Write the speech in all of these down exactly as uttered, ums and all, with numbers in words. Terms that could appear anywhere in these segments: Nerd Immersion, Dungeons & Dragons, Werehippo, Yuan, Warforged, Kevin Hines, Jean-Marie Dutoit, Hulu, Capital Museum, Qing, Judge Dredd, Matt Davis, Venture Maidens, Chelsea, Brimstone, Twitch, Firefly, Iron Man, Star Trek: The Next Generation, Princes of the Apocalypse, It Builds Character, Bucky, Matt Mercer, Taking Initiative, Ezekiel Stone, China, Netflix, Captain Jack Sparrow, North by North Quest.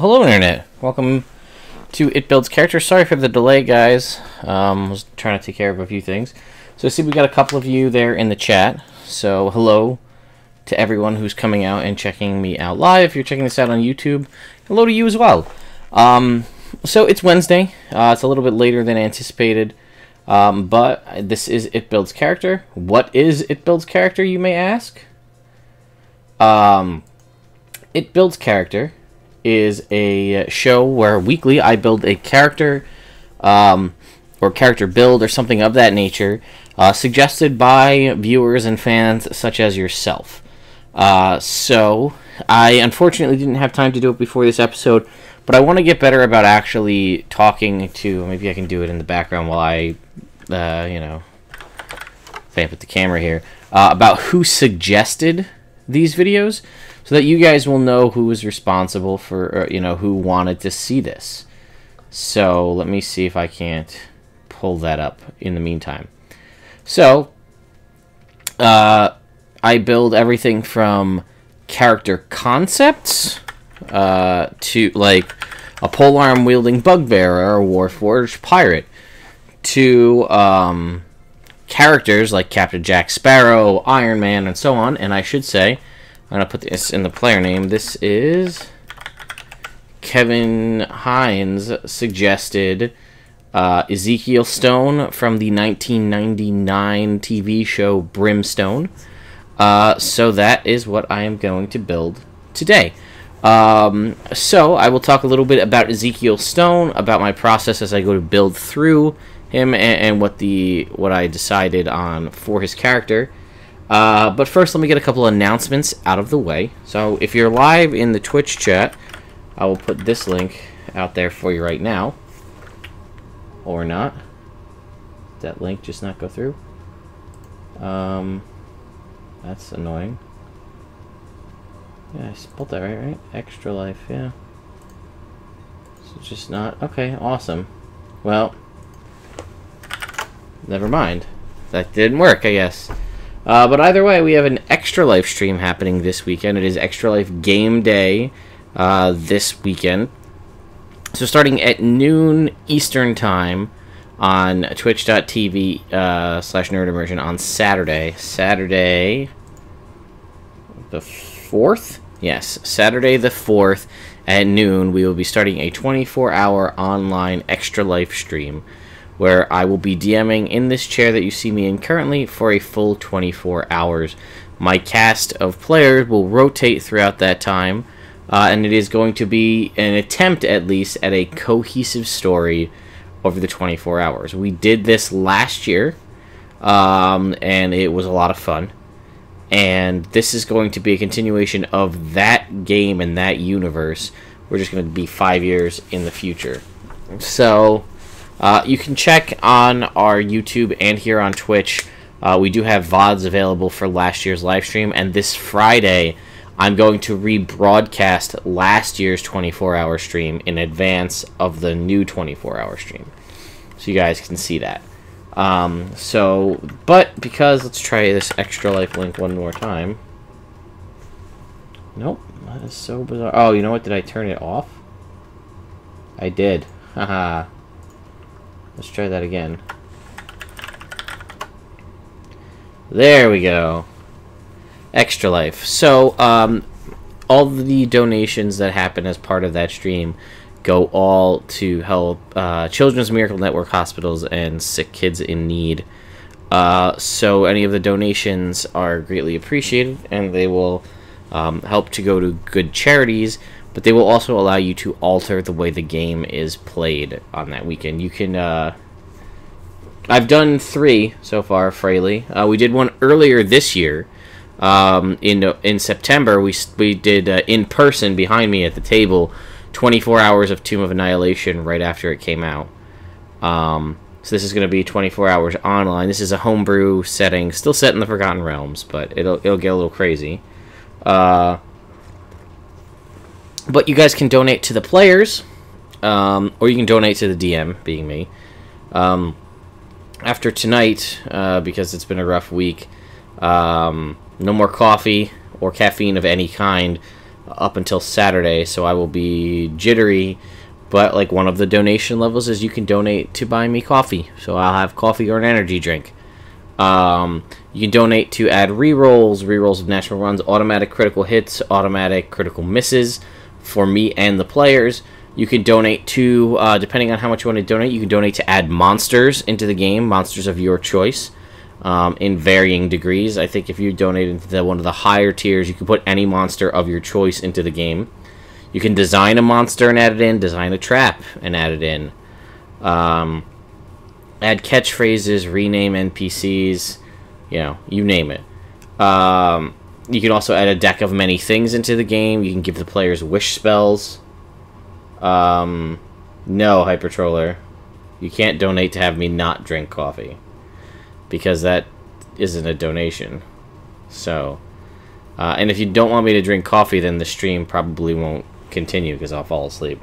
Hello, Internet. Welcome to It Builds Character. Sorry for the delay, guys. Um, was trying to take care of a few things. So I see we got a couple of you there in the chat. So hello to everyone who's coming out and checking me out live. If you're checking this out on YouTube, hello to you as well. Um, so it's Wednesday. Uh, it's a little bit later than anticipated. Um, but this is It Builds Character. What is It Builds Character, you may ask? Um, It Builds Character is a show where weekly I build a character um, or character build or something of that nature uh, suggested by viewers and fans such as yourself. Uh, so I unfortunately didn't have time to do it before this episode, but I want to get better about actually talking to, maybe I can do it in the background while I, uh, you know, vamp at the camera here, uh, about who suggested these videos, so that you guys will know who was responsible for, or, you know, who wanted to see this. So let me see if I can't pull that up in the meantime. So uh, I build everything from character concepts uh, to like a polearm wielding bugbearer or warforged pirate to um, characters like Captain Jack Sparrow, Iron Man, and so on. And I should say, I'm going to put this in the player name. This is Kevin Hines suggested uh, Ezekiel Stone from the nineteen ninety-nine T V show Brimstone. Uh, so that is what I am going to build today. Um, so I will talk a little bit about Ezekiel Stone, about my process as I go to build through him and, and what the what I decided on for his character. Uh, but first, let me get a couple announcements out of the way. So if you're live in the Twitch chat, I will put this link out there for you right now. Or not. Did that link just not go through? Um, that's annoying. Yeah, I spelled that right, right? Extra Life, yeah. So it's just not... Okay, awesome. Well, never mind. That didn't work, I guess. Uh, but either way, we have an Extra Life stream happening this weekend. It is Extra Life Game Day uh, this weekend. So starting at noon Eastern Time on twitch dot t v uh, slash Nerd Immersion on Saturday. Saturday the fourth? Yes, Saturday the fourth at noon, we will be starting a twenty-four hour online Extra Life stream, where I will be DMing in this chair that you see me in currently for a full twenty-four hours. My cast of players will rotate throughout that time, uh, and it is going to be an attempt, at least, at a cohesive story over the twenty-four hours. We did this last year, um, and it was a lot of fun. And this is going to be a continuation of that game and that universe. We're just going to be five years in the future. So... Uh, you can check on our YouTube and here on Twitch. Uh, we do have V O Ds available for last year's live stream. And this Friday, I'm going to rebroadcast last year's twenty-four hour stream in advance of the new twenty-four hour stream. So you guys can see that. Um, so, but because, let's try this Extra Life link one more time. Nope, that is so bizarre. Oh, you know what? Did I turn it off? I did. Haha. Let's try that again. There we go. Extra Life. So, um, all the donations that happen as part of that stream go all to help uh, Children's Miracle Network Hospitals and sick kids in need. Uh, so any of the donations are greatly appreciated, and they will um, help to go to good charities. But they will also allow you to alter the way the game is played on that weekend. You can, uh... I've done three so far, Fraley. Uh, we did one earlier this year. Um, in in September, we, we did, uh, in person, behind me at the table, twenty-four hours of Tomb of Annihilation right after it came out. Um, so this is going to be twenty-four hours online. This is a homebrew setting, still set in the Forgotten Realms, but it'll, it'll get a little crazy. Uh... But you guys can donate to the players, um, or you can donate to the D M, being me. Um, after tonight, uh, because it's been a rough week, um, no more coffee or caffeine of any kind. up until Saturday, so I will be jittery. But like one of the donation levels is you can donate to buy me coffee, so I'll have coffee or an energy drink. Um, you can donate to add rerolls, rerolls of natural runs, automatic critical hits, automatic critical misses for me and the players. You can donate to, uh, depending on how much you want to donate, you can donate to add monsters into the game, monsters of your choice, um, in varying degrees. I think if you donate into the, one of the higher tiers, you can put any monster of your choice into the game. You can design a monster and add it in, design a trap and add it in. Um, add catchphrases, rename N P Cs, you know, you name it. Um, you can also add a deck of many things into the game. You can give the players wish spells. Um, no, Hypertroller. You can't donate to have me not drink coffee. Because that isn't a donation. So, uh, and if you don't want me to drink coffee, then the stream probably won't continue because I'll fall asleep.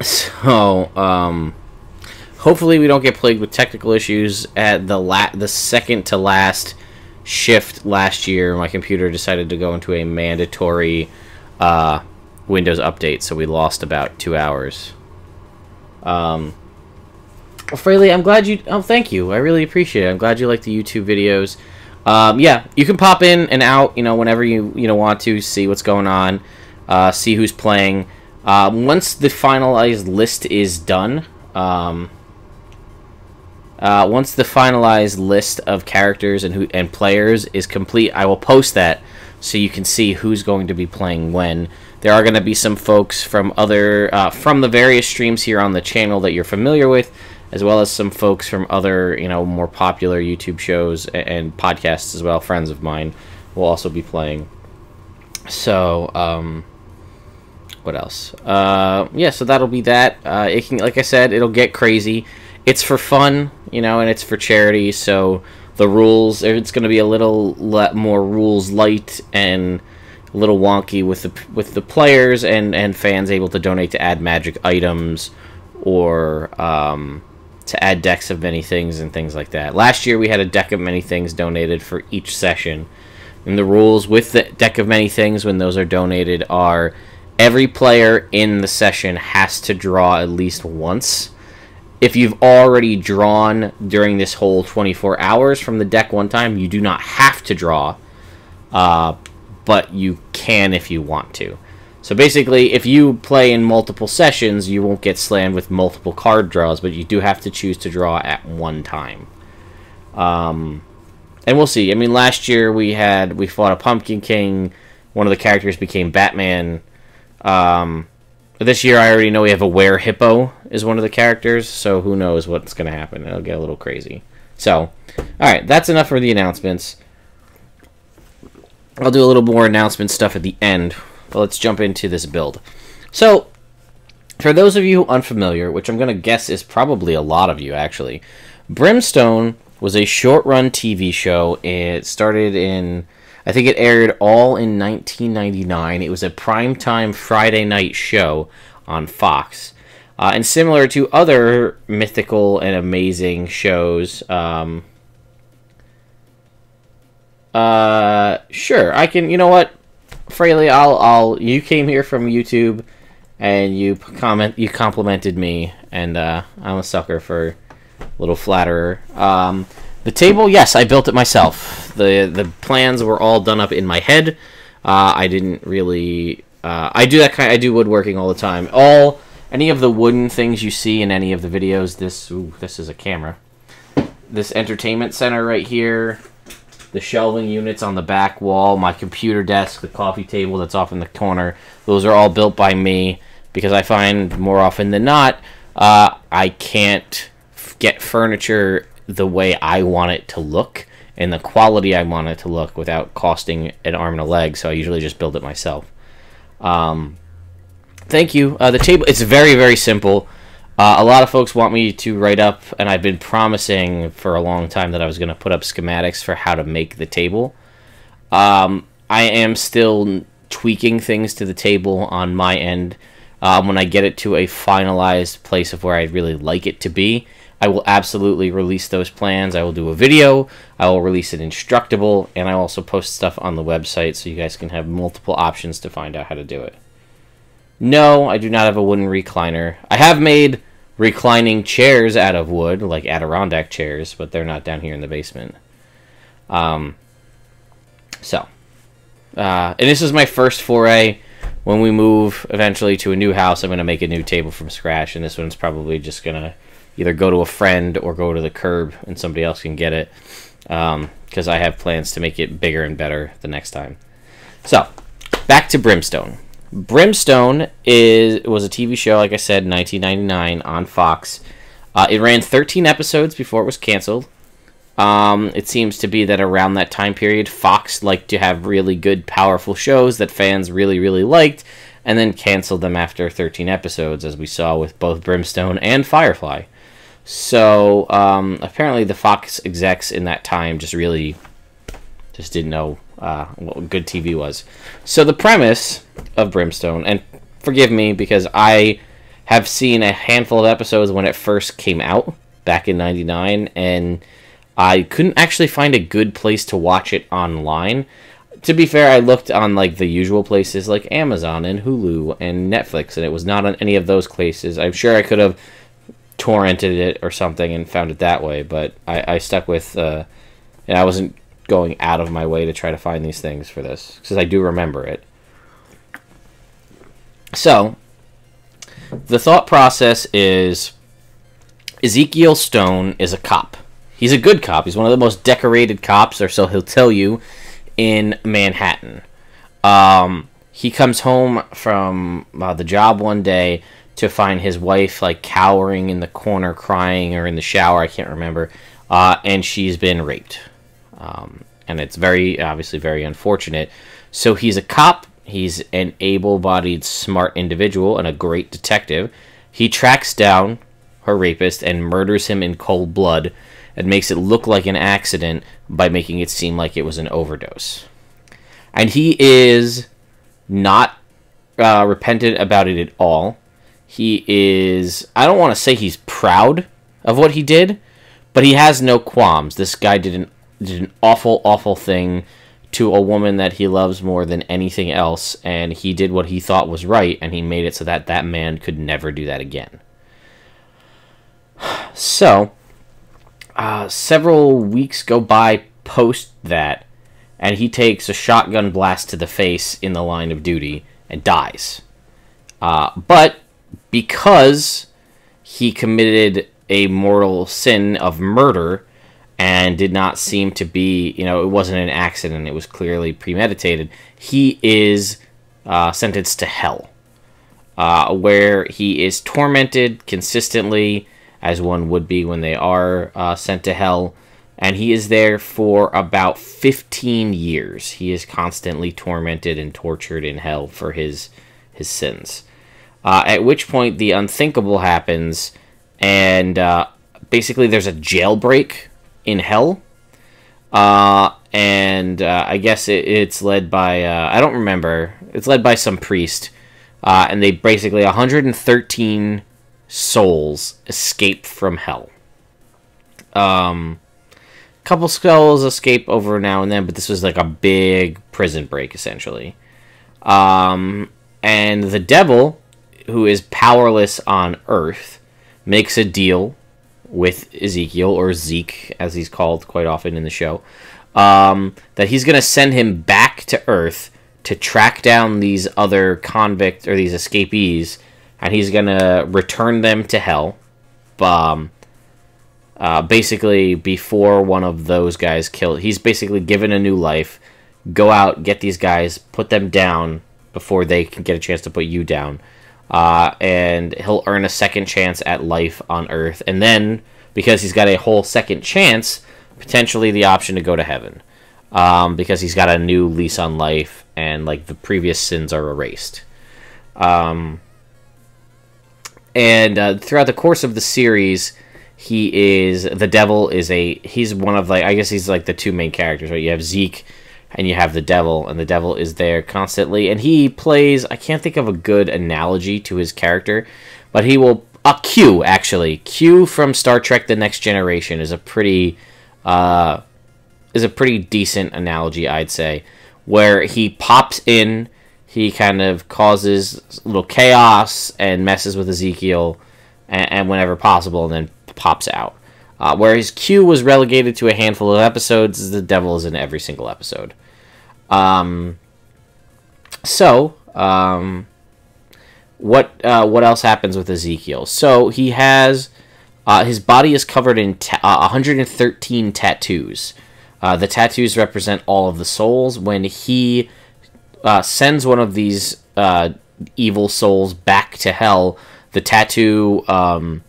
So, um, hopefully we don't get plagued with technical issues. At the la the second to last shift last year, my computer decided to go into a mandatory, uh... Windows update, so we lost about two hours. Um, Fraley, I'm glad you... Oh, thank you. I really appreciate it. I'm glad you like the YouTube videos. Um, yeah, you can pop in and out, you know, whenever you, you know, want to, see what's going on, uh, see who's playing. Uh, once the finalized list is done, um, uh, once the finalized list of characters and, who, and players is complete, I will post that so you can see who's going to be playing when. There are going to be some folks from other uh, from the various streams here on the channel that you're familiar with, as well as some folks from other, you know, more popular YouTube shows and podcasts as well. Friends of mine will also be playing. So, um, what else? Uh, yeah, so that'll be that. Uh, it can, like I said, it'll get crazy. It's for fun, you know, and it's for charity. So the rules, it's going to be a little le- more rules light and a little wonky with the with the players and and fans able to donate to add magic items or um, to add decks of many things and things like that. Last year we had a deck of many things donated for each session, and the rules with the deck of many things when those are donated are every player in the session has to draw at least once. If you've already drawn during this whole twenty-four hours from the deck one time, you do not have to draw. Uh, but you can if you want to. So basically, if you play in multiple sessions, you won't get slammed with multiple card draws, but you do have to choose to draw at one time. Um, and we'll see. I mean, last year we had we fought a Pumpkin King. One of the characters became Batman. Um, this year I already know we have a Werehippo is one of the characters, so who knows what's going to happen. It'll get a little crazy. So, alright, that's enough for the announcements. I'll do a little more announcement stuff at the end, but let's jump into this build. So, for those of you unfamiliar, which I'm going to guess is probably a lot of you, actually, Brimstone was a short-run T V show. It started in, I think it aired all in nineteen ninety-nine. It was a primetime Friday night show on Fox. Uh, and similar to other mythical and amazing shows, um... Uh, sure, I can, you know what, Fraley, I'll, I'll, you came here from YouTube, and you comment, you complimented me, and, uh, I'm a sucker for a little flatterer. Um, the table, yes, I built it myself. The, the plans were all done up in my head. Uh, I didn't really, uh, I do that kind, I do woodworking all the time. All, any of the wooden things you see in any of the videos, this, ooh, this is a camera. This entertainment center right here, the shelving units on the back wall, my computer desk, the coffee table that's off in the corner, those are all built by me because I find more often than not, uh, I can't get furniture the way I want it to look and the quality I want it to look without costing an arm and a leg, so I usually just build it myself. Um, thank you. Uh, the table, it's very, very simple. Uh, a lot of folks want me to write up, and I've been promising for a long time that I was going to put up schematics for how to make the table. Um, I am still tweaking things to the table on my end. Um, when I get it to a finalized place of where I'd really like it to be, I will absolutely release those plans. I will do a video, I will release an instructable, and I also post stuff on the website so you guys can have multiple options to find out how to do it. No, I do not have a wooden recliner. I have made reclining chairs out of wood, like Adirondack chairs, but they're not down here in the basement. Um, so, uh, and this is my first foray. When we move eventually to a new house, I'm going to make a new table from scratch, and this one's probably just going to either go to a friend or go to the curb and somebody else can get it, because um, I have plans to make it bigger and better the next time. So, back to Brimstone. Brimstone is was a T V show, like I said, in nineteen ninety-nine on Fox. Uh, it ran thirteen episodes before it was canceled. Um, it seems to be that around that time period, Fox liked to have really good, powerful shows that fans really, really liked, and then canceled them after thirteen episodes, as we saw with both Brimstone and Firefly. So, um, apparently the Fox execs in that time just really just didn't know uh, what good T V was. So the premise of Brimstone, and forgive me because I have seen a handful of episodes when it first came out back in ninety-nine, and I couldn't actually find a good place to watch it online. To be fair, I looked on like the usual places like Amazon and Hulu and Netflix, and it was not on any of those places. I'm sure I could have torrented it or something and found it that way, but I, I stuck with, uh, and I wasn't going out of my way to try to find these things for this, because I do remember it. So, the thought process is Ezekiel Stone is a cop. He's a good cop. He's one of the most decorated cops, or so he'll tell you, in Manhattan. Um, he comes home from uh, the job one day to find his wife like cowering in the corner, crying, or in the shower. I can't remember. Uh, and she's been raped. Um, and it's very, obviously, very unfortunate. So he's a cop. He's an able-bodied, smart individual and a great detective. He tracks down her rapist and murders him in cold blood. It makes it look like an accident by making it seem like it was an overdose. And he is not uh, repentant about it at all. He is, I don't want to say he's proud of what he did, but he has no qualms. This guy did an, did an awful, awful thing to a woman that he loves more than anything else, and he did what he thought was right, and he made it so that that man could never do that again. So... Uh, several weeks go by post that, and he takes a shotgun blast to the face in the line of duty and dies. Uh, but because he committed a mortal sin of murder and did not seem to be, you know, it wasn't an accident, it was clearly premeditated, he is uh, sentenced to hell, uh, where he is tormented consistently, as one would be when they are uh, sent to hell. And he is there for about fifteen years. He is constantly tormented and tortured in hell for his his sins. Uh, at which point, the unthinkable happens, and uh, basically there's a jailbreak in hell. Uh, and uh, I guess it, it's led by, uh, I don't remember, it's led by some priest. Uh, and they basically, one hundred thirteen... souls escape from hell. Um, a couple skulls escape over now and then, but this was like a big prison break, essentially. Um, and the devil, who is powerless on Earth, makes a deal with Ezekiel, or Zeke, as he's called quite often in the show, um, that he's going to send him back to Earth to track down these other convicts, or these escapees, and he's going to return them to hell, um, uh, basically before one of those guys killed. He's basically given a new life. Go out, get these guys, put them down before they can get a chance to put you down. Uh, and he'll earn a second chance at life on Earth. And then, because he's got a whole second chance, potentially the option to go to heaven. Um, because he's got a new lease on life, and like the previous sins are erased. Um... And uh, throughout the course of the series, he is, the devil is a, he's one of, like, I guess he's like the two main characters, right? You have Zeke and you have the devil, and the devil is there constantly. And he plays, I can't think of a good analogy to his character, but he will Uh, Q, actually. Q from Star Trek: The Next Generation is a pretty... Uh, is a pretty decent analogy, I'd say, where he pops in, he kind of causes little chaos and messes with Ezekiel and, and whenever possible, and then pops out. Uh, whereas Q was relegated to a handful of episodes, the devil is in every single episode. Um, so, um, what uh, what else happens with Ezekiel? So he has uh, his body is covered in ta uh, one hundred thirteen tattoos. Uh, the tattoos represent all of the souls. When he uh, sends one of these uh, evil souls back to hell, the tattoo um,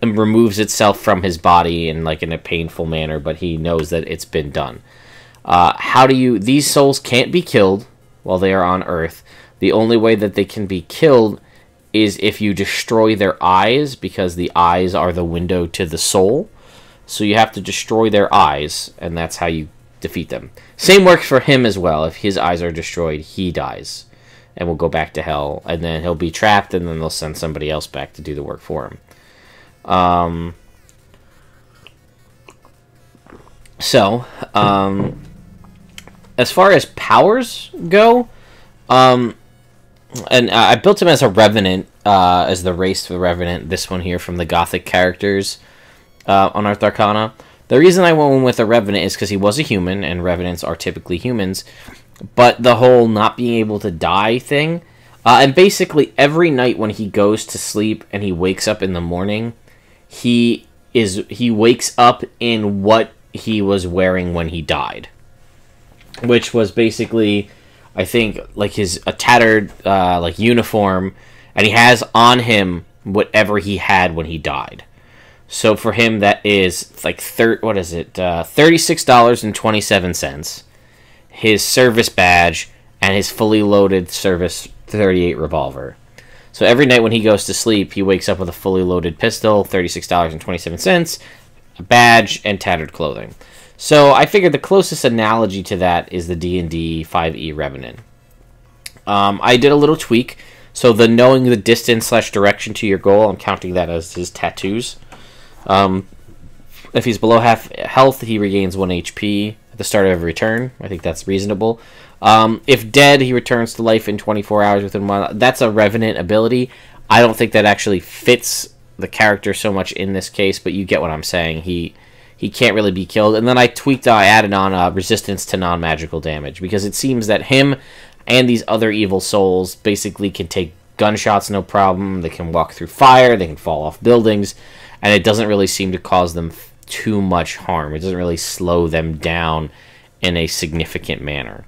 removes itself from his body in like in a painful manner, but he knows that it's been done. Uh, how do you... These souls can't be killed while they are on Earth. The only way that they can be killed is if you destroy their eyes, because the eyes are the window to the soul. So you have to destroy their eyes, and that's how you defeat them. Same works for him as well. If his eyes are destroyed, he dies and will go back to hell, and then he'll be trapped, and then they'll send somebody else back to do the work for him. Um, so, um, as far as powers go, um, and I built him as a Revenant, uh, as the race for the Revenant, this one here from the Gothic characters. Uh, Unearthed Arcana. The reason I went with a Revenant is because he was a human, and Revenants are typically humans. But the whole not being able to die thing, uh, and basically every night when he goes to sleep and he wakes up in the morning, he is he wakes up in what he was wearing when he died, which was basically, I think, like his a tattered uh, like uniform, and he has on him whatever he had when he died. So for him, that is like thir what is it? Uh, thirty-six dollars and twenty-seven cents. His service badge and his fully loaded service thirty-eight revolver. So every night when he goes to sleep, he wakes up with a fully loaded pistol, thirty-six dollars and twenty-seven cents, a badge, and tattered clothing. So I figured the closest analogy to that is the D and D five E Revenant. Um, I did a little tweak. So the knowing the distance slash direction to your goal, I'm counting that as his tattoos. Um, if he's below half health, he regains one H P at the start of every turn. I think that's reasonable. Um, if dead, he returns to life in twenty-four hours within one. That's a Revenant ability. I don't think that actually fits the character so much in this case, but you get what I'm saying. He he can't really be killed. And then I tweaked, I added on uh, resistance to non-magical damage, because it seems that him and these other evil souls basically can take gunshots no problem. They can walk through fire. They can fall off buildings. And it doesn't really seem to cause them too much harm. It doesn't really slow them down in a significant manner.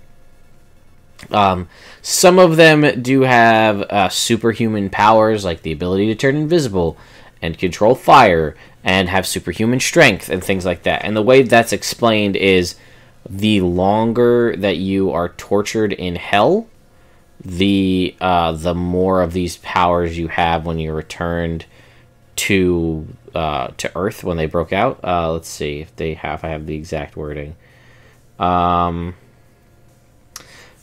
Um, some of them do have uh, superhuman powers, like the ability to turn invisible and control fire and have superhuman strength and things like that. And the way that's explained is the longer that you are tortured in hell, the, uh, the more of these powers you have when you're returned to uh to Earth when they broke out. Uh let's see if they have I have the exact wording. Um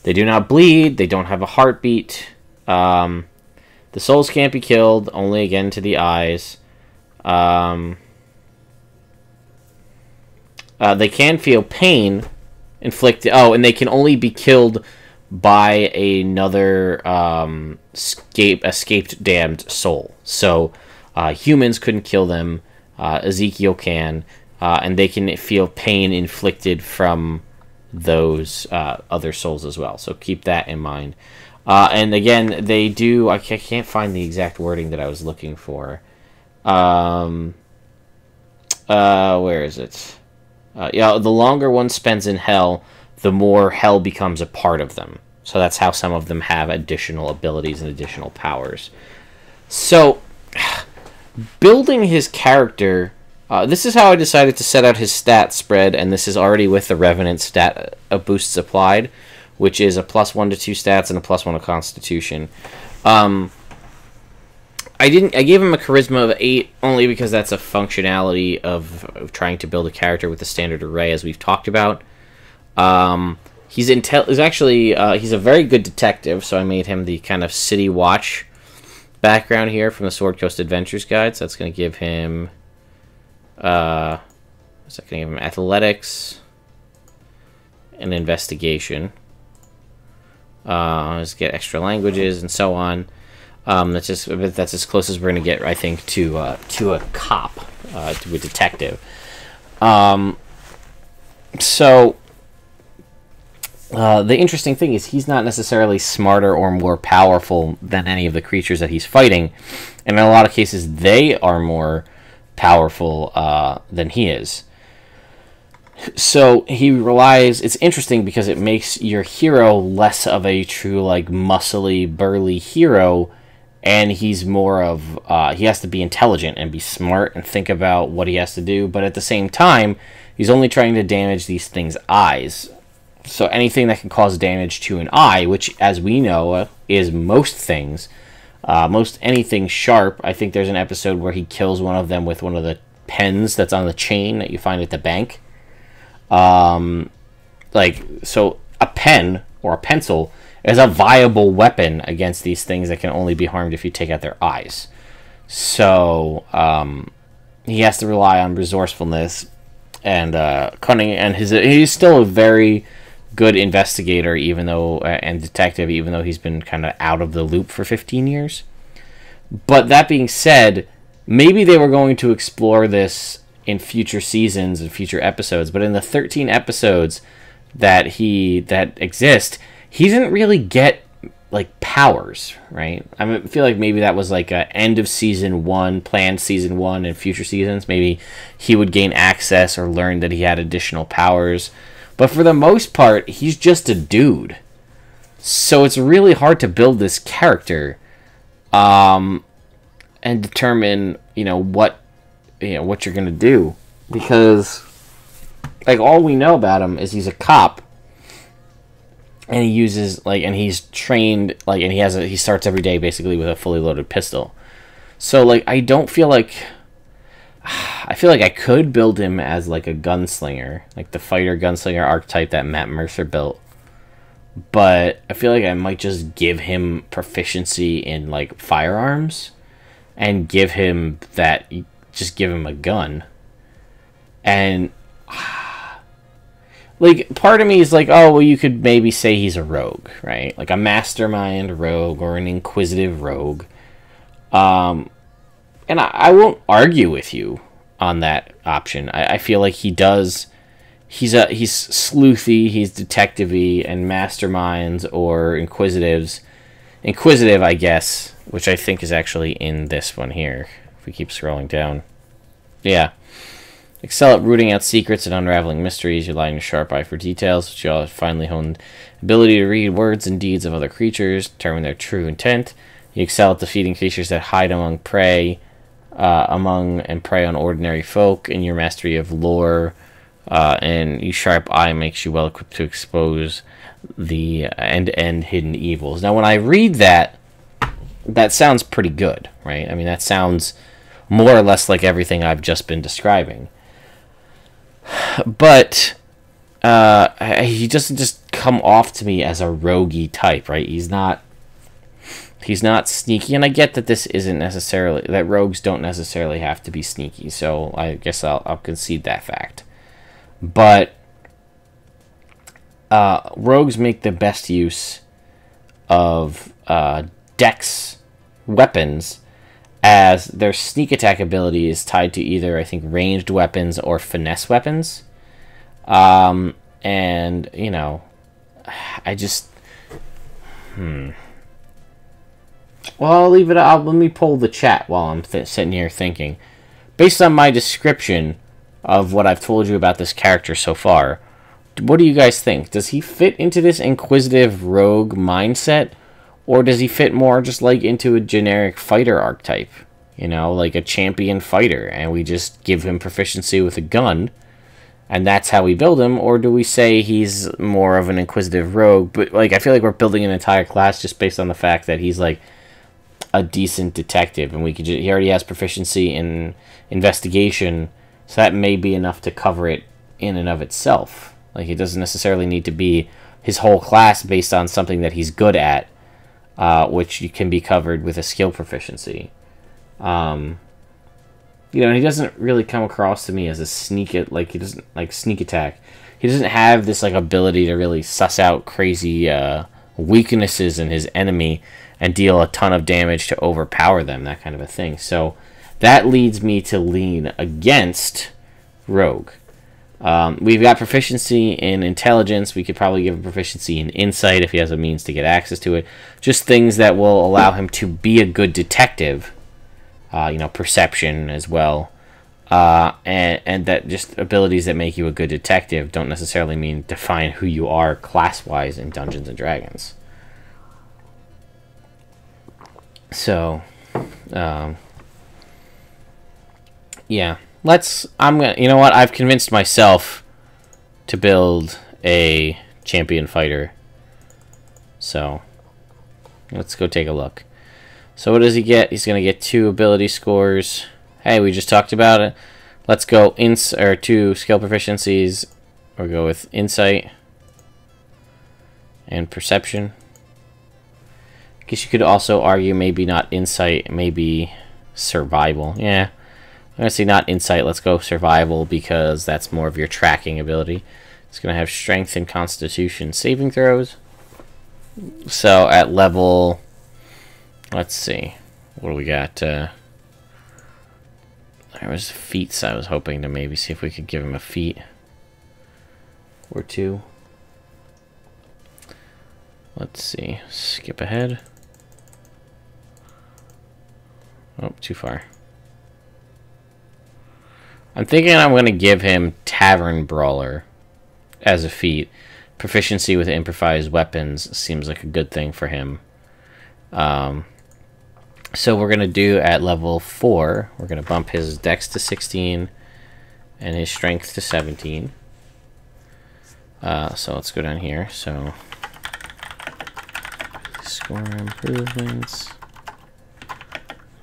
they do not bleed, they don't have a heartbeat, um the souls can't be killed, only again to the eyes. Um uh, they can feel pain inflicted, oh and they can only be killed by another um escape escaped damned soul. So Uh, humans couldn't kill them. Uh, Ezekiel can, uh, and they can feel pain inflicted from those uh, other souls as well. So keep that in mind. Uh, and again, they do. I can't find the exact wording that I was looking for. Um, uh, where is it? Uh, yeah, the longer one spends in hell, the more hell becomes a part of them. So that's how some of them have additional abilities and additional powers. So. Building his character, uh, this is how I decided to set out his stat spread, and this is already with the Revenant stat uh, boosts applied, which is a plus one to two stats and a plus one to Constitution. Um, I didn't. I gave him a Charisma of eight only because that's a functionality of, of trying to build a character with the standard array, as we've talked about. Um, he's intel. He's actually uh, he's a very good detective, so I made him the kind of city watch. background here from the Sword Coast Adventures Guide, so that's going to give him, uh, what's that going to give him? Athletics and investigation. Uh, let's get extra languages and so on. Um, that's just that's as close as we're going to get, I think, to uh, to a cop, uh, to a detective. Um, so uh, the interesting thing is he's not necessarily smarter or more powerful than any of the creatures that he's fighting, and in a lot of cases they are more powerful uh, than he is. So he relies, it's interesting because it makes your hero less of a true, like, muscly, burly hero, and he's more of, uh, he has to be intelligent and be smart and think about what he has to do, but at the same time, he's only trying to damage these things' eyes. So anything that can cause damage to an eye, which, as we know, is most things, uh, most anything sharp. I think there's an episode where he kills one of them with one of the pens that's on the chain that you find at the bank. Um, like, so a pen or a pencil is a viable weapon against these things that can only be harmed if you take out their eyes. So, um, he has to rely on resourcefulness and, uh, cunning, and his, he's still a very good investigator, even though, uh, and detective, even though he's been kind of out of the loop for fifteen years. But that being said, maybe they were going to explore this in future seasons and future episodes, but in the thirteen episodes that he that exist, he didn't really get, like, powers, right? I mean, I feel like maybe that was like a end of season one, planned season one, and future seasons. Maybe he would gain access or learn that he had additional powers, but for the most part, he's just a dude. So it's really hard to build this character, um, and determine, you know, what. You know what you're gonna do, because, like, all we know about him is he's a cop, and he uses like and he's trained like and he has a he starts every day basically with a fully loaded pistol. So, like, I don't feel like I feel like I could build him as, like, a gunslinger, like the fighter gunslinger archetype that Matt Mercer built, but I feel like I might just give him proficiency in, like, firearms and give him that. Just give him a gun, and like part of me is like, oh well, you could maybe say he's a rogue, right? Like a mastermind rogue or an inquisitive rogue, um and I, I won't argue with you on that option. I, I feel like he does he's a he's sleuthy, he's detective-y, and masterminds or inquisitives inquisitive I guess, which I think is actually in this one here. We keep scrolling down. Yeah. Excel at rooting out secrets and unraveling mysteries, relying on your sharp eye for details, which you all have finely honed ability to read words and deeds of other creatures, determine their true intent. You excel at defeating creatures that hide among prey, uh, among and prey on ordinary folk, and your mastery of lore, uh, and your sharp eye makes you well equipped to expose the end-to-end hidden evils. Now, when I read that, that sounds pretty good, right? I mean, that sounds more or less like everything I've just been describing. But uh, he doesn't just come off to me as a roguey type, right? He's not he's not sneaky, and I get that this isn't necessarily, that rogues don't necessarily have to be sneaky, so I guess I'll, I'll concede that fact. But uh, rogues make the best use of uh, dex weapons, as their sneak attack ability is tied to either, I think, ranged weapons or finesse weapons. Um, and, you know, I just... Hmm. Well, I'll leave it out. Let me pull the chat while I'm th sitting here thinking. Based on my description of what I've told you about this character so far, what do you guys think? Does he fit into this inquisitive rogue mindset? Or does he fit more just, like, into a generic fighter archetype? You know, like a champion fighter, and we just give him proficiency with a gun, and that's how we build him? Or do we say he's more of an inquisitive rogue? But, like, I feel like we're building an entire class just based on the fact that he's, like, a decent detective, and we could just, he already has proficiency in investigation, so that may be enough to cover it in and of itself. Like, it doesn't necessarily need to be his whole class based on something that he's good at. uh, which you can be covered with a skill proficiency. Um, you know, and he doesn't really come across to me as a sneak it like he doesn't like sneak attack. He doesn't have this like ability to really suss out crazy uh, weaknesses in his enemy and deal a ton of damage to overpower them, that kind of a thing. So that leads me to lean against Rogue. Um, we've got proficiency in intelligence. We could probably give him proficiency in insight if he has a means to get access to it. Just things that will allow him to be a good detective. Uh, you know, perception as well. Uh, and, and that just abilities that make you a good detective don't necessarily mean define who you are class-wise in Dungeons and Dragons. So, um, yeah. Let's, I'm gonna, you know what, I've convinced myself to build a champion fighter. So, let's go take a look. So what does he get? He's gonna get two ability scores. Hey, we just talked about it. Let's go ins, or two skill proficiencies. We'll go with insight and perception. I guess you could also argue maybe not insight, maybe survival. Yeah. I'm going to say not insight, let's go survival, because that's more of your tracking ability. It's going to have strength and constitution saving throws. So at level, let's see, what do we got? Uh, there was feats I was hoping to maybe see if we could give him a feat or two. Let's see, skip ahead. Oh, too far. I'm thinking I'm going to give him Tavern Brawler as a feat. Proficiency with improvised weapons seems like a good thing for him. Um, so we're going to do at level four, we're going to bump his dex to sixteen and his strength to seventeen. Uh, so let's go down here. So score improvements.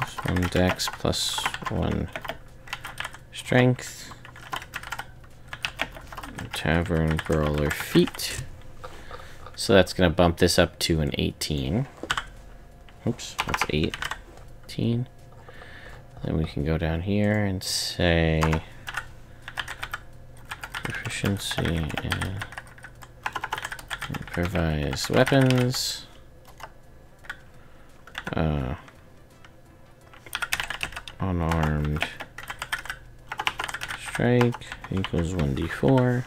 Plus one dex plus one. Strength, Tavern Brawler feat. So that's going to bump this up to an eighteen. Oops, that's eighteen. Then we can go down here and say proficiency in improvised weapons. Uh, unarmed. Strike equals one d four,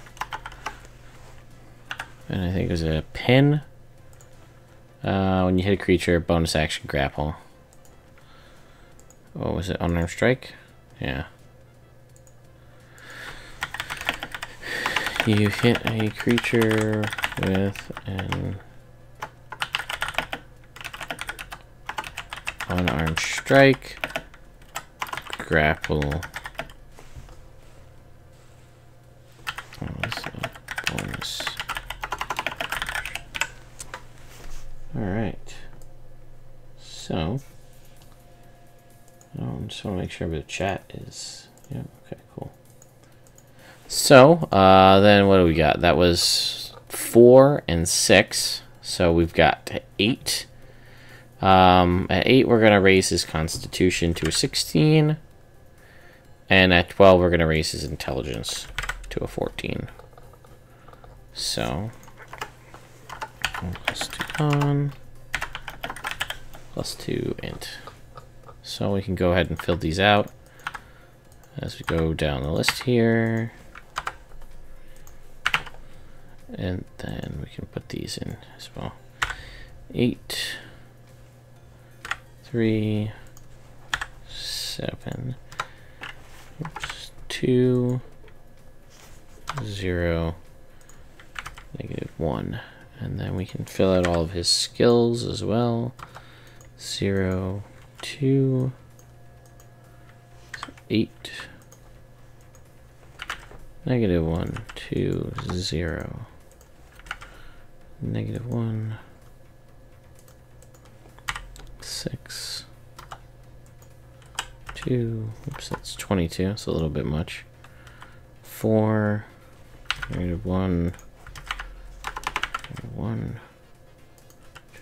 and I think it was a pin. Uh, when you hit a creature, bonus action grapple. What was it? Unarmed strike? Yeah. You hit a creature with an unarmed strike. Grapple. Alright, so I um, just want to make sure the chat is, yeah, okay, cool. So uh, then what do we got? That was four and six, so we've got eight. Um, at eight we're going to raise his constitution to a sixteen, and at twelve we're going to raise his intelligence to a fourteen. So plus two on, plus two int. So we can go ahead and fill these out as we go down the list here, and then we can put these in as well. Eight, three, seven, oops, two, zero, negative one. And then we can fill out all of his skills as well. Zero, two, eight, negative one, two, zero, negative one, six, two, oops, that's twenty-two, that's a little bit much. Four, negative one, one,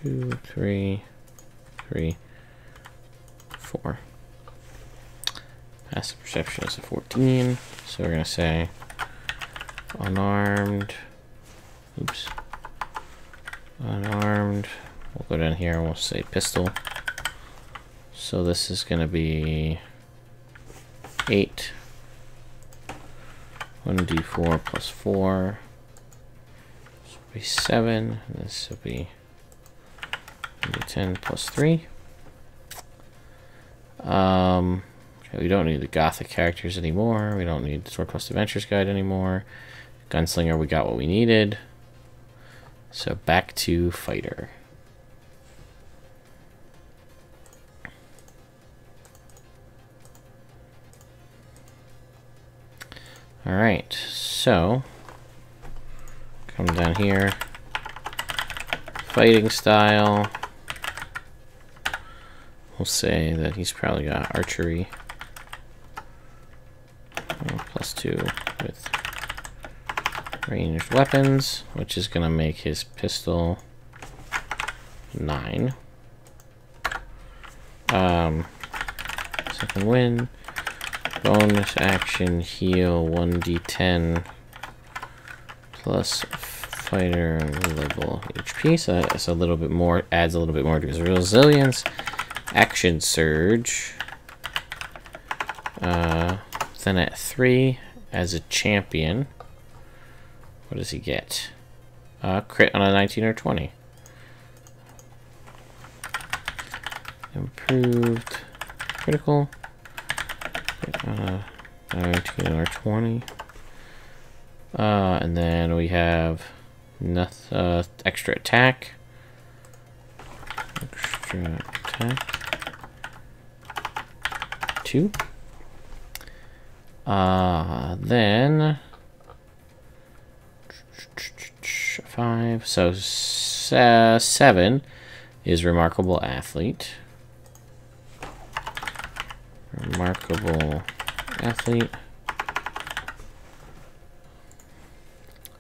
two, three, three, four. Passive perception is a fourteen, so we're gonna say unarmed. Oops. Unarmed. We'll go down here and we'll say pistol. So this is gonna be eight. one d four plus four. This will be seven. And this will be ten plus three. Um, okay, we don't need the Gothic characters anymore. We don't need the Sword Coast Adventures Guide anymore. Gunslinger, we got what we needed. So back to fighter. All right, so come down here. Fighting style. We'll say that he's probably got archery. Oh, plus two with ranged weapons, which is gonna make his pistol nine. Um, second win. Bonus action heal one d ten plus fighter level H P, so that's a little bit more, adds a little bit more to his resilience. Action surge. Uh, then at three, as a champion, what does he get? Uh, crit on a nineteen or twenty. Improved critical. Uh, nineteen or twenty. Uh, and then we have nothing, uh, extra attack. Extra attack. Two. Uh, then five. So uh, seven is remarkable athlete. Remarkable athlete.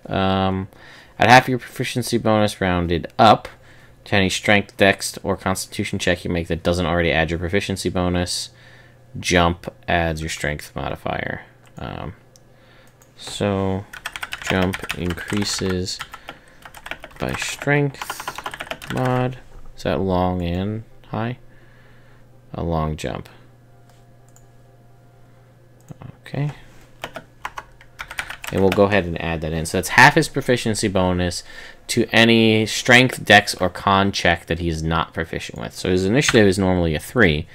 Um, at half your proficiency bonus rounded up to any strength, dex, or constitution check you make that doesn't already add your proficiency bonus. Jump adds your strength modifier. Um, so jump increases by strength mod. Is that long and high? A long jump. Okay, and we'll go ahead and add that in. So that's half his proficiency bonus to any strength, dex, or con check that he is not proficient with. So his initiative is normally a three,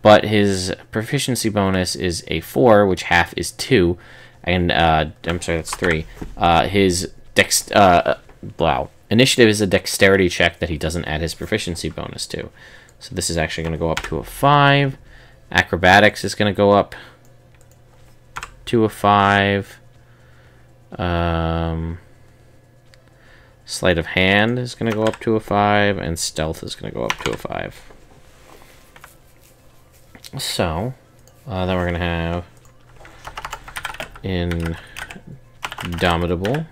but his proficiency bonus is a four, which half is two, and uh, I'm sorry, that's three. Uh, his dex, uh, wow, initiative is a dexterity check that he doesn't add his proficiency bonus to. So this is actually going to go up to a five. Acrobatics is going to go up to a five. Um, sleight of hand is going to go up to a five, and stealth is going to go up to a five. So uh, then we're going to have indomitable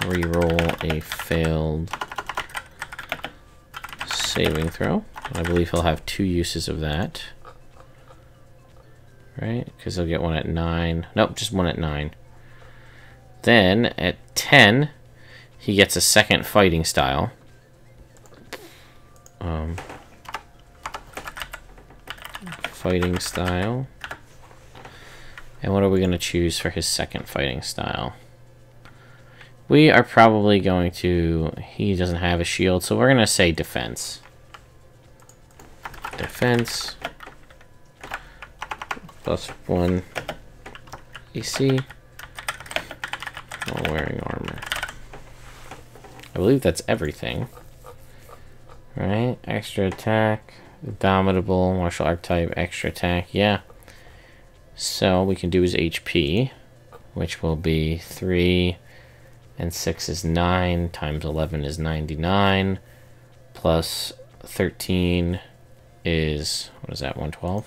reroll a failed saving throw. I believe he'll have two uses of that. Right, because they'll get one at nine. Nope, just one at nine. Then at ten, he gets a second fighting style. Um, fighting style. And what are we going to choose for his second fighting style? We are probably going to... He doesn't have a shield, so we're going to say defense. Defense. Plus one A C while wearing armor. I believe that's everything. Right? Extra attack, indomitable, martial archetype, extra attack, yeah. So we can do his H P, which will be three, and six is nine, times eleven is ninety-nine, plus thirteen is, what is that, one twelve?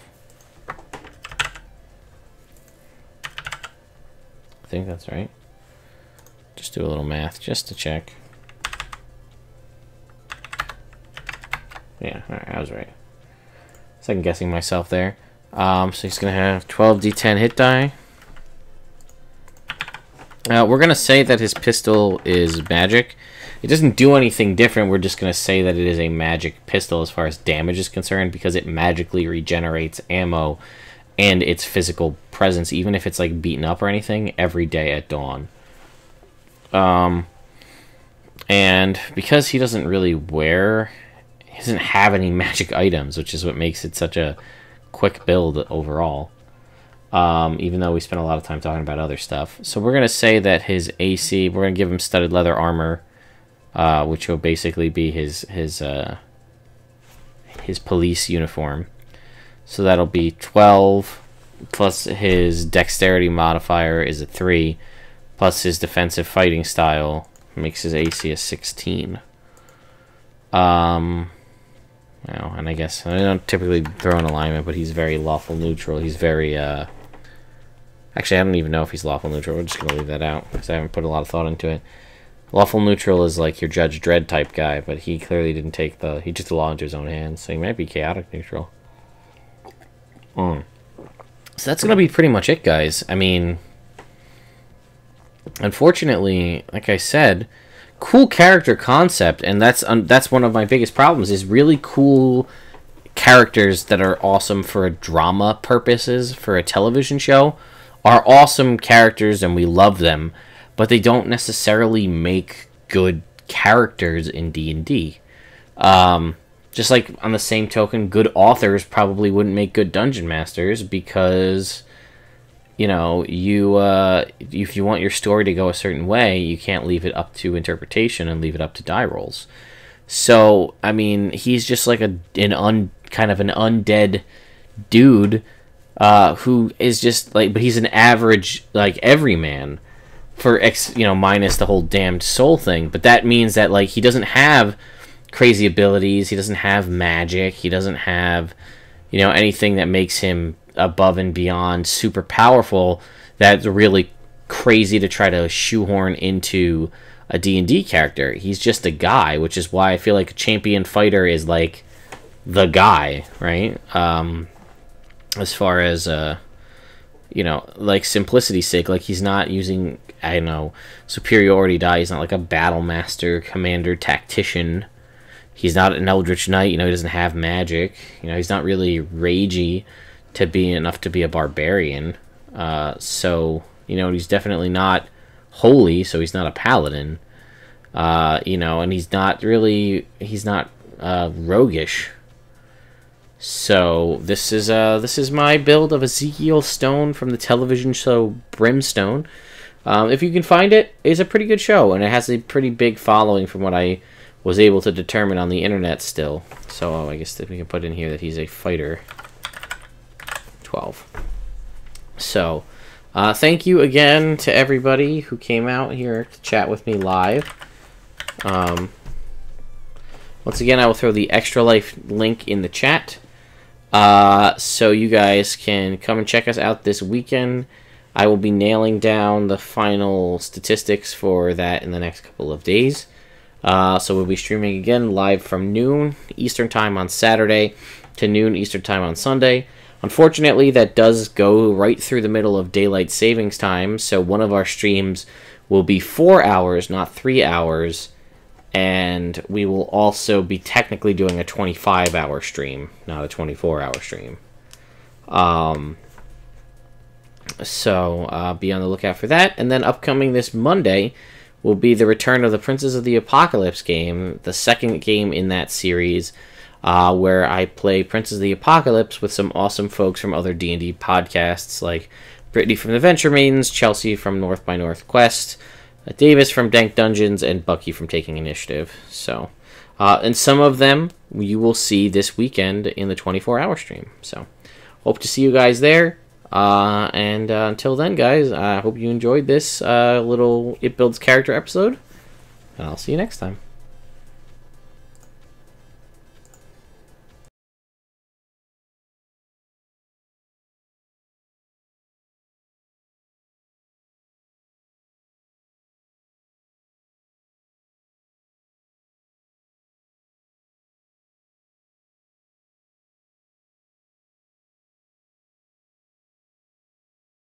I think that's right. Just do a little math just to check. Yeah, all right, I was right. Second guessing myself there. Um, so he's going to have twelve d ten hit die. Uh, we're going to say that his pistol is magic. It doesn't do anything different. We're just going to say that it is a magic pistol as far as damage is concerned, because it magically regenerates ammo and its physical presence, even if it's like beaten up or anything, every day at dawn. Um, and because he doesn't really wear, he doesn't have any magic items, which is what makes it such a quick build overall. Um, even though we spent a lot of time talking about other stuff. So we're going to say that his A C, we're going to give him studded leather armor, uh, which will basically be his, his, uh, his police uniform. So that'll be twelve, plus his dexterity modifier is a three, plus his defensive fighting style makes his A C a sixteen. Um... Oh, and I guess I don't typically throw an alignment, but he's very lawful neutral. He's very, uh... Actually, I don't even know if he's lawful neutral. We're just going to leave that out, because I haven't put a lot of thought into it. Lawful neutral is like your Judge Dredd type guy, but he clearly didn't take the... He just took the law into his own hands, so he might be chaotic neutral. Mm. So that's going to be pretty much it, guys. I mean... Unfortunately, like I said... Cool character concept, and that's um, that's one of my biggest problems, is really cool characters that are awesome for a drama purposes, for a television show, are awesome characters and we love them, but they don't necessarily make good characters in D and D. Um, just like on the same token, good authors probably wouldn't make good dungeon masters, because... You know, you uh, if you want your story to go a certain way, you can't leave it up to interpretation and leave it up to die rolls. So, I mean, he's just like a an un kind of an undead dude uh, who is just like, but he's an average like everyman for ex, you know, minus the whole damned soul thing. But that means that like he doesn't have crazy abilities, he doesn't have magic, he doesn't have, you know, anything that makes him above and beyond super powerful. That's really crazy to try to shoehorn into a D and D character. He's just a guy, which is why I feel like a champion fighter is like the guy, right? Um, as far as uh, you know, like simplicity's sake, like he's not using, I don't know, superiority die. He's not like a battle master, commander, tactician. He's not an eldritch knight. You know, he doesn't have magic. You know, he's not really ragey to be enough to be a barbarian, uh, so, you know, he's definitely not holy, so he's not a paladin, uh, you know, and he's not really, he's not, uh, roguish. So, this is, uh, this is my build of Ezekiel Stone from the television show Brimstone. Um, if you can find it, it's a pretty good show, and it has a pretty big following from what I was able to determine on the internet still. So, oh, I guess that we can put in here that he's a fighter. twelve. So, uh, thank you again to everybody who came out here to chat with me live. Um, once again, I will throw the Extra Life link in the chat, uh, so you guys can come and check us out this weekend. I will be nailing down the final statistics for that in the next couple of days. Uh, so we'll be streaming again live from noon Eastern Time on Saturday to noon Eastern Time on Sunday. Unfortunately, that does go right through the middle of daylight savings time, so one of our streams will be four hours, not three hours, and we will also be technically doing a twenty-five hour stream, not a twenty-four hour stream. Um, so uh, be on the lookout for that. And then upcoming this Monday will be the return of the Princes of the Apocalypse game, the second game in that series, Uh, where I play Princes of the Apocalypse with some awesome folks from other D and D podcasts, like Brittany from the Venture Maidens, Chelsea from North by North Quest, Matt Davis from Dank Dungeons, and Bucky from Taking Initiative. So, uh, and some of them you will see this weekend in the twenty-four hour stream. So, hope to see you guys there. Uh, and uh, until then, guys, I hope you enjoyed this uh, little It Builds Character episode, and I'll see you next time.